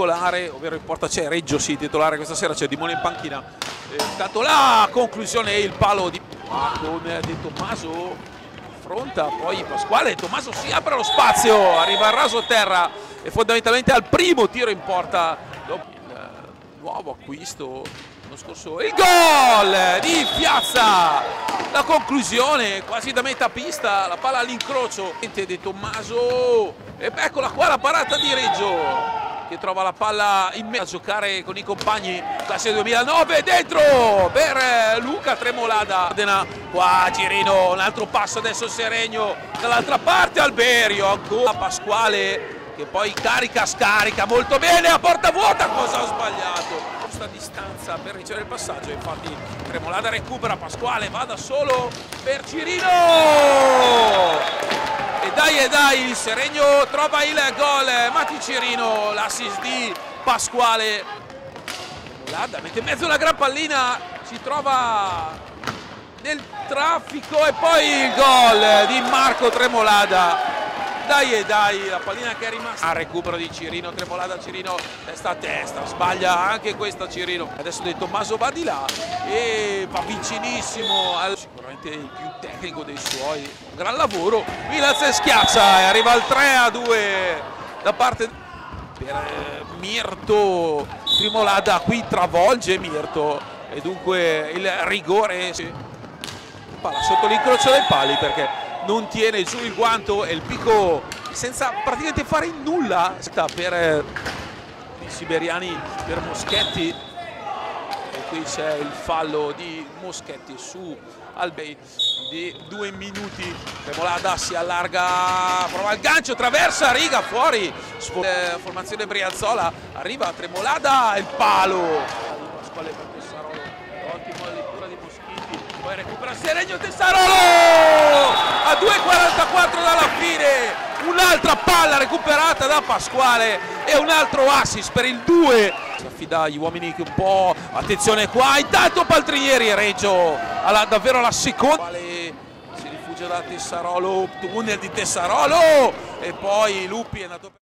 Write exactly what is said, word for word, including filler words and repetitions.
titolare, ovvero il portacielo Reggio, sì, titolare questa sera, c'è Di Mone in panchina. È stato la conclusione, il palo di ah, con De Tommaso, affronta poi Pasquale, Tommaso si apre lo spazio, arriva a raso a terra e fondamentalmente al primo tiro in porta dopo il nuovo acquisto lo scorso, il gol di Piazza, la conclusione quasi da metà pista, la palla all'incrocio De Tommaso e eccola qua la parata di Reggio che trova la palla in mezzo a giocare con i compagni, classe duemilanove, dentro per Luca Tremolada, Adena, qua Cirino, un altro passo adesso Seregno, dall'altra parte Alberio, ancora Pasquale che poi carica, scarica molto bene a porta vuota, cosa ho sbagliato? Questa distanza per ricevere il passaggio, infatti Tremolada recupera, Pasquale va da solo per Cirino! E dai e dai, il Seregno trova il gol, Matti Cirino, l'assist di Pasquale. Tremolada mette in mezzo la gran pallina, si trova nel traffico e poi il gol di Marco Tremolada. Dai e dai, la pallina che è rimasta al recupero di Cirino, Tremolada, Cirino testa a testa, sbaglia anche questa Cirino, adesso De Tommaso va di là e va vicinissimo al... sicuramente il più tecnico dei suoi, un gran lavoro, Milazzo schiaccia e arriva al tre a due da parte per Mirto, Tremolada qui travolge Mirto e dunque il rigore palla sotto l'incrocio dei pali perché non tiene giù il guanto e il picco senza praticamente fare nulla per i siberiani, per Moschetti e qui c'è il fallo di Moschetti su Albate di due minuti. Tremolada si allarga, prova il gancio, traversa, riga fuori, formazione Briazzola, arriva Tremolada, il palo di Pasquale per Tessarolo, ottima lettura di Moschetti, poi recupera Seregno, Tessarolo a due e quarantaquattro dalla fine, un'altra palla recuperata da Pasquale e un altro assist per il due. Si affida agli uomini che un po', attenzione qua, intanto Paltrinieri, Reggio alla, davvero la seconda. Si rifugia da Tessarolo, tunnel di Tessarolo e poi Lupi è andato per...